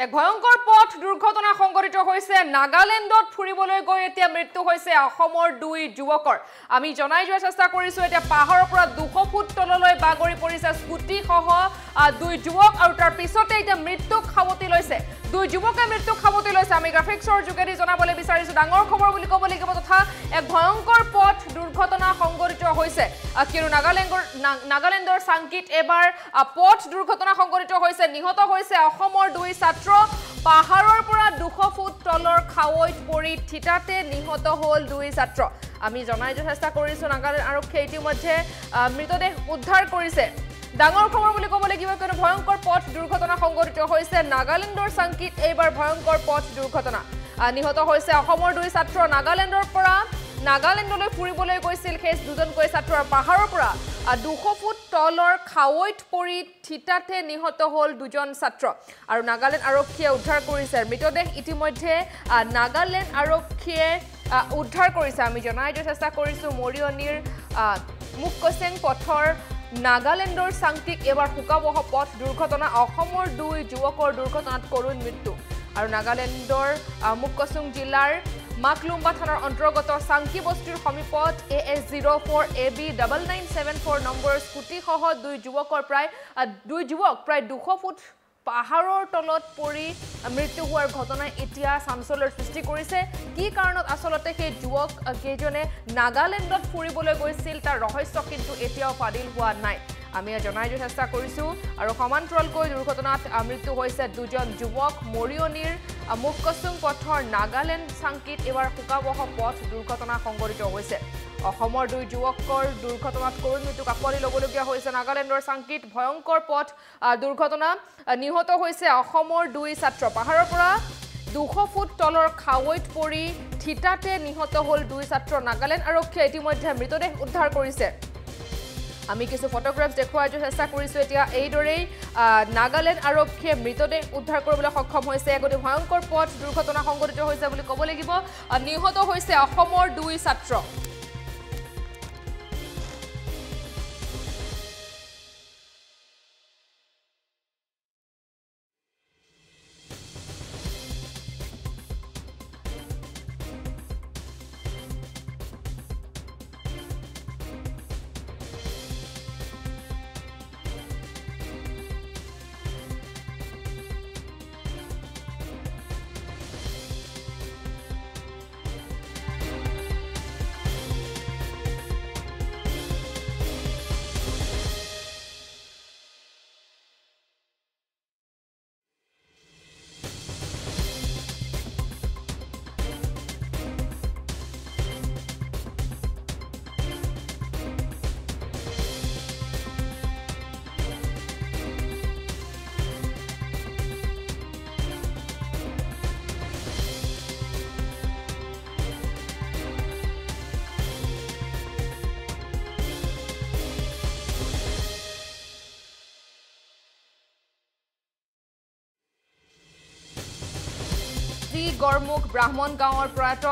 एक भयंकर पथ दुर्घटना संघटित होइसे नागालेण्डत फुरिबोलै गय एतिया मृत्यु होइसे असমৰ दुई युवকৰ आमी जनाय जोৱাৰ চেষ্টা কৰিছো এটা পাহাৰৰ পৰা 200 ফুট তললৈ বাগৰি পৰিছে স্কুটি সহ দুই যুৱক আৰু তাৰ পিছতে এটা মৃত্যু খাবতি লৈছে দুই যুৱকে মৃত্যু খাবতি লৈছে আমি গ্ৰাফিক্সৰ যোগেদি জনাবলৈ বিচাৰিছো ডাঙৰ খবৰ বুলি ক'ব লাগিব তথা এক ভয়ंकर পথ দুৰ্ঘটনা সংঘটিত হৈছে কিয়নো নাগালেণ্ডৰ সংগীত এবাৰ পথ দুৰ্ঘটনা সংঘটিত হৈছে নিহত হৈছে অসমৰ দুই ছাত্ৰ পাহাৰৰ পৰা 200 ফুট তলৰ খাৱৈত পৰি ঠিতাতে নিহত হ'ল দুই ছাত্ৰ আমি জনাই চেষ্টা কৰিছো নাগালেণ্ড আৰক্ষীয়ে ইতিমধ্যে মৃতদেহ উদ্ধাৰ কৰিছে ডাঙৰ খবৰ বুলি ক'বলৈ কিবা কোনো ভয়ংকৰ পথ দুৰ্ঘটনা সংঘটিত হৈছে নাগালেণ্ডৰ সংগীত এবাৰ ভয়ংকৰ পথ দুৰ্ঘটনা নিহত হৈছে অসমৰ দুই ছাত্ৰ নাগালেণ্ডৰ পৰা নাগালেণ্ডলৈ ফুৰিবলৈ গৈছিল সেই দুজনকৈ ছাত্ৰ পাহাৰৰ পৰা 200 ফুট তলৰ খাৱৈত পৰি ঠিতাতে নিহত হ'ল দুজন ছাত্ৰ আৰু নাগালেণ্ড আৰক্ষীয়ে উদ্ধাৰ কৰিছে মৃতদেহ ইতিমধ্যে নাগালেণ্ড আৰক্ষীয়ে উদ্ধাৰ কৰিছে আমি জনাই চেষ্টা কৰিছো মৰিয়নিৰ মুককসেং পথৰ নাগালেণ্ডৰ সাংকিক এবাৰ হুকাবহ পথ দুৰ্ঘটনা অসমৰ দুই যুৱকৰ দুৰ্ঘটনাত কৰুণ মৃত্যু আৰু নাগালেণ্ডৰ মুককসুং জিলাৰ মাকলুম্বা থানাৰ অন্তৰ্গত সাংকি বস্তিৰ সমীপত AS04AB997 নম্বৰৰ স্কুটি সহ দুই যুৱক প্ৰায় 200 ফুট পাহাৰৰ তলত পৰি মৃত্যু হোৱাৰ ঘটনা এতিয়া সামচলৰ সৃষ্টি কৰিছে কি কাৰণত আসলতে সেই যুৱক কেজনে নাগালেণ্ডত ফুৰিবলৈ গৈছিল তাৰ ৰহস্য কিন্তু এতিয়াও ফাদিল হোৱা নাই আমি জনাই দিয়াৰ চেষ্টা কৰিছো আৰু সমান্তৰালকৈ দুৰ্ঘটনাত মৃত্যু হৈছে দুজন যুৱক মৰিয়নিৰ মুককসুং পথৰ নাগালেণ্ড সংগীত এবাৰ হুকাবহ পথ দুৰ্ঘটনা সংঘটিত হৈছে অসমৰ দুই যুৱকৰ দুৰ্ঘটনাত কৰুণ মৃত্যু কাপৰি লগলগীয়া হৈছে নাগালেণ্ডৰ সংগীত ভয়ংকৰ পথ দুৰ্ঘটনা নিহত হৈছে অসমৰ দুই ছাত্ৰ পাহাৰৰ পৰা 200 ফুট তলৰ খাৱৈত পৰি ঠিতাতে নিহত হ'ল দুই ছাত্ৰ নাগালেণ্ড আৰক্ষীয়ে ইতিমধ্যে মৃতদেহ উদ্ধাৰ কৰিছে আমি কিছু ফটোগ্ৰাফ দেখুৱাৰ চেষ্টা কৰিছো এতিয়া এইদৰেই নাগালেণ্ড আৰক্ষীয়ে মৃতদেহ উদ্ধাৰ কৰিবলৈ সক্ষম হৈছে গতি ভয়ংকৰ পথ দুৰ্ঘটনা সংঘটিত হৈছে বুলি ক'ব লাগিব নিহত হৈছে অসমৰ দুই ছাত্ৰ গড়মুখ ব্ৰাহ্মণ গাঁৱৰ প্ৰয়াত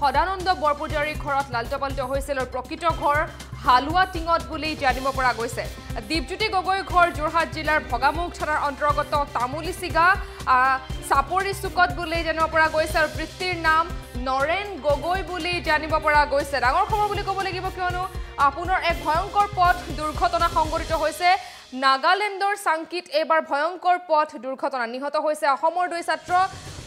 সদানন্দ বৰপূজাৰীৰ ঘৰত লালটপালিত হৈছিল আৰু প্ৰকৃত ঘৰ হালুৱা টিঙত বুলি জানিব পৰা গৈছে দীপজ্যোতি গগৈ ঘৰ যোৰহাট জিলাৰ ভগামুখ থানাৰ অন্তৰ্গত তামুলিচিগা চাপৰি চুকত বুলি জানিব পৰা গৈছে আৰু পিতৃৰ নাম নৰেন গগৈ বুলি জানিব পৰা গৈছে ডাঙৰ খবৰ বুলি ক'ব লাগিব কিয়নো আপোনাৰ এক ভয়ংকৰ পথ দুৰ্ঘটনা সংঘটিত হৈছে নাগালেণ্ডৰ সংগীত এবাৰ ভয়ংকৰ পথ দুৰ্ঘটনা নিহত হৈছে অসমৰ দুই ছাত্ৰ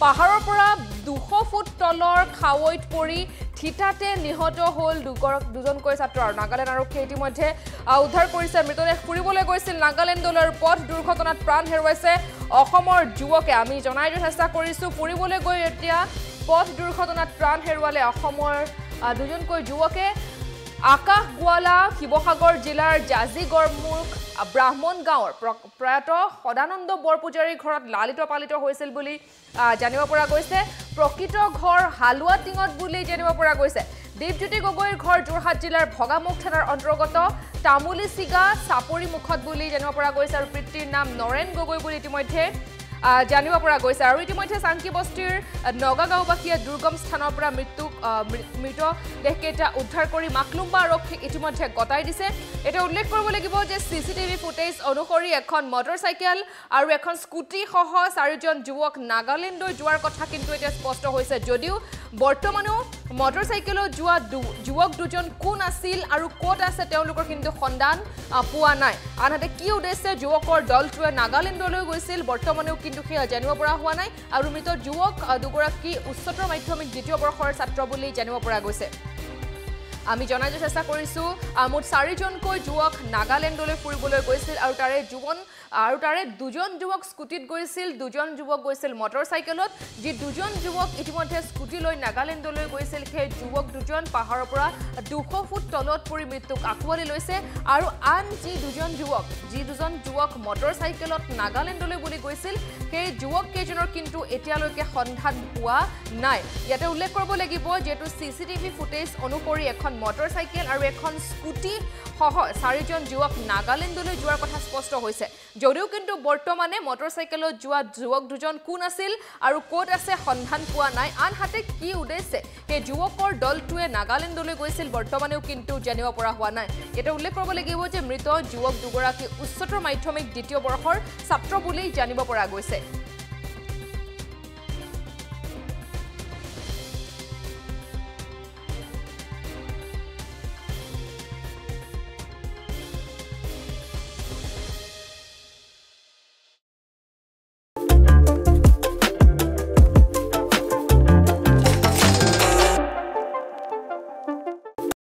পাহাৰৰ পৰা 200 ফুট তলৰ খাৱৈত পৰি ঠিতাতে নিহত হ'ল দুজনকৈ ছাত্ৰ আৰু নাগালেণ্ড আৰক্ষীয়ে ইতিমধ্যে উদ্ধাৰ কৰিছে মৃতদেহ ফুৰিবলৈ গৈছিল নাগালেণ্ডৰ পথ দুৰ্ঘটনাত প্ৰাণ হেৰুৱাইছে অসমৰ যুৱকে আমি জনাই দিয়াৰ চেষ্টা কৰিছো ফুৰিবলৈ গৈ এতিয়া পথ দুৰ্ঘটনাত প্ৰাণ হেৰুৱালে অসমৰ দুজনকৈ যুৱকে আকাশ গোৱালা শিৱসাগৰ জিলাৰ জাজি গড়মুখ ব্ৰাহ্মণ গাঁৱৰ প্ৰয়াত সদানন্দ বৰপূজাৰীৰ ঘৰত লালিত পালিত হৈছিল বুলি জানিব পৰা গৈছে প্ৰকৃত ঘৰ হালুৱা টিঙত বুলি জানিব পৰা গৈছে দীপজ্যোতি গগৈৰ ঘৰ যোৰহাট জিলাৰ ভগামুখ থানাৰ অন্তৰ্গত তামুলিচিগা চাপৰি মুখত বুলি জানিব পৰা গৈছে আৰু পিতৃৰ নাম নৰেন গগৈ বুলি ইতিমধ্যে জানিব পৰা গৈছে আৰু ইতিমধ্যে চাংকি বস্তিৰ নগাগাঁওবাসীয়ে দুৰ্গম স্থানৰ পৰা মৃত্যুক মৃত দেহকেইটা উদ্ধাৰ কৰি মাকলুম্বা আৰক্ষী ইতিমধ্যে গতাই দিছে। এটা উল্লেখ কৰিব লাগিব যে সিসিটিভি ফুটেজ অনুসৰি এখন মটৰসাইকেল আৰু এখন স্কুটি সহ চাৰিজন যুৱক নাগালেণ্ডলৈ যোৱাৰ কথা কিন্তু এটা স্পষ্ট হৈছে। যদিও বৰ্তমানেও মটৰসাইকেলত যোৱা যুৱক দুজন কোন আছিল আৰু ক'ত আছে তেওঁলোকৰ কিন্তু সন্ধান পোৱা নাই। আনহাতে কি উদ্দেশ্যে যুৱকৰ দলটোৱে নাগালেণ্ডলৈ গৈছিল বৰ্তমানেও কিন্তু সেয়া জানিব পৰা হোৱা নাই। আৰু মৃত যুৱক দুগৰাকী উচ্চতৰ মাধ্যমিক দ্বিতীয় বৰ্ষৰ ছাত্ৰ বুলি জানিব পৰা গৈছে। আমি জনাৰ চেষ্টা কৰিছো মুঠ চাৰিজনকৈ যুৱক নাগালেণ্ডলৈ ফুৰিবলৈ গৈছিল আৰু তাৰে দুজন যুৱক স্কুটিত গৈছিল, দুজন যুৱক গৈছিল মটৰসাইকেলত। যি দুজন যুৱক ইতিমধ্যে স্কুটি লৈ নাগালেণ্ডলৈ গৈছিল সেই যুৱক দুজন পাহাৰৰ পৰা ২০০ ফুট তলত পৰি মৃত্যুক আঁকোৱালি লৈছে। আৰু আন যি দুজন যুৱক মটৰসাইকেলত নাগালেণ্ডলৈ বুলি গৈছিল সেই যুৱক কেইজনৰ কিন্তু এতিয়ালৈকে সন্ধান পোৱা নাই। ইয়াতে উল্লেখ কৰিব লাগিব যেটো সিসিটিভি ফুটেজ অনুসৰি মটৰসাইকেল আৰু এখন স্কুটি সহ চাৰিজন যুৱক নাগালেণ্ডলৈ যোৱাৰ কথা স্পষ্ট হৈছে। যদিও কিন্তু বৰ্তমানে মটৰসাইকেলত যোৱা যুৱক দুজন কোন আছিল আৰু ক'ত আছে সন্ধান পোৱা নাই। আনহাতে কি উদ্দেশ্যে সেই যুৱকৰ দলটোৱে নাগালেণ্ডলৈ গৈছিল বৰ্তমানেও কিন্তু জানিব পৰা হোৱা নাই। এটা উল্লেখ কৰিব লাগিব যে মৃত যুৱক দুগৰাকী উচ্চতৰ মাধ্যমিক দ্বিতীয় বৰ্ষৰ ছাত্ৰ বুলি জানিব পৰা গৈছে।